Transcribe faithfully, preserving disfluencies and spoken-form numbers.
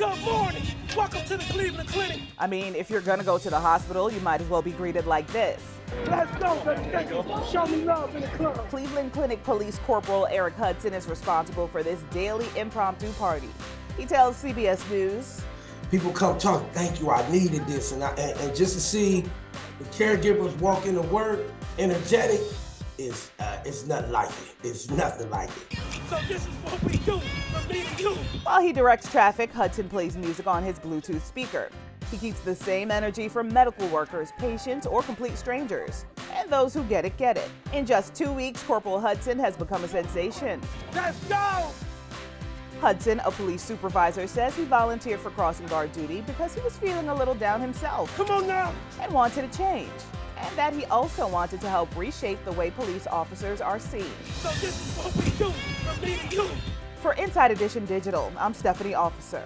Good morning. Welcome to the Cleveland Clinic. I mean, if you're going to go to the hospital, you might as well be greeted like this. Let's go, baby. Show me love in the club. Cleveland Clinic Police Corporal Eric Hudson is responsible for this daily impromptu party. He tells C B S News, people come talk, thank you, I needed this. And, I, and, and just to see the caregivers walk into work energetic, is uh, it's nothing like it. It's nothing like it. So this is what we do from me to you. While he directs traffic, Hudson plays music on his Bluetooth speaker. He keeps the same energy for medical workers, patients, or complete strangers. And those who get it, get it. In just two weeks, Corporal Hudson has become a sensation. Let's go! Hudson, a police supervisor, says he volunteered for crossing guard duty because he was feeling a little down himself. Come on now! And wanted a change. And that he also wanted to help reshape the way police officers are seen. So this is what we do, from me to you. For Inside Edition Digital, I'm Stephanie Officer.